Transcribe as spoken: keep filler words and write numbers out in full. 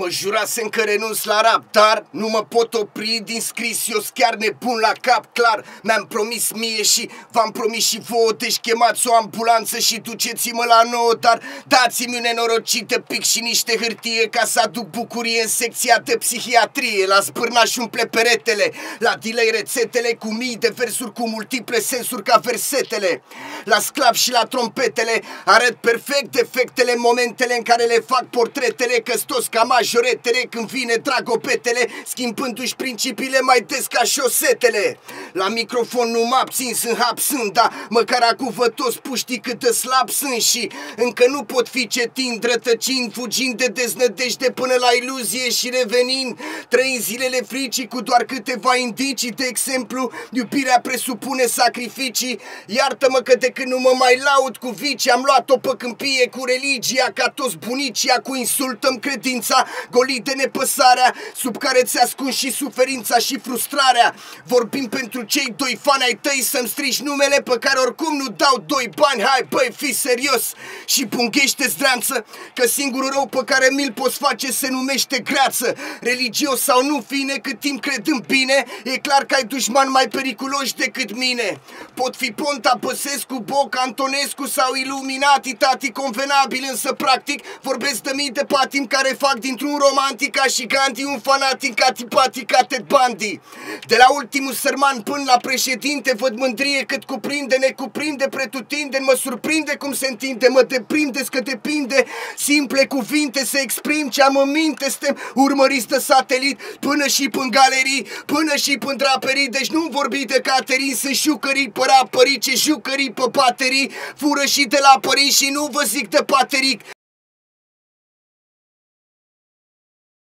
Mă jurasem că renunț la rap, dar nu mă pot opri din scris. Eu-s chiar nebun la cap, clar. Mi-am promis mie și v-am promis și vouă. Deci chemați o ambulanță și duceți-mă la nouă. Dar dați-mi un nenorocită pic și niște hârtie, ca să aduc bucurie în secția de psihiatrie. La Zbârnaș umple peretele, la delay rețetele cu mii de versuri cu multiple sensuri ca versetele. La sclap și la trompetele arăt perfect defectele, momentele în care le fac portretele, că-s toți ca majoretele când vine dragopetele, schimbându-și principiile mai des ca șosetele. La microfon nu mă abțin, sunt absând, dar măcar acum vă toți puștii cât de slab sunt și încă nu pot fi cetin, rătăcind, fugind de deznădejde până la iluzie și revenind, trăind zilele fricii cu doar câteva indicii. De exemplu, iubirea presupune sacrificii. Iartă-mă că de când nu mă mai laud cu vicii, am luat-o pe câmpie cu religia, ca toți bunicii. Cu insultăm credința, golit de nepăsarea sub care ți ascunzi și suferința și frustrarea. Vorbim pentru cei doi fani ai tăi, să-mi strici numele pe care oricum nu dau doi bani. Hai băi, fii serios și punghește zdreanță, că singurul rău pe care mi-l poți face se numește greață. Religios sau nu, fine, cât timp credând bine, e clar că ai dușmani mai periculoși decât mine. Pot fi Ponta, Băsescu, Boc, Antonescu sau Iluminati, tati convenabil, însă practic vorbesc de mii de patim care fac dintr-un romantic ca și Gandhi un fanatic antipatic ca Ted Bundy. De la ultimul sărman până la președinte văd mândrie cât cuprinde, ne cuprinde pretutindeni, mă surprinde cum se întinde, mă deprindeți că depinde. Simple cuvinte se exprim ce am în minte, suntem urmăriți de satelit până și până galerii, până și până draperii. Deci nu vorbi de caterii, sunt șucării pe rapării, ce jucării pe baterii, fură și de la pării și nu vă zic de pateric.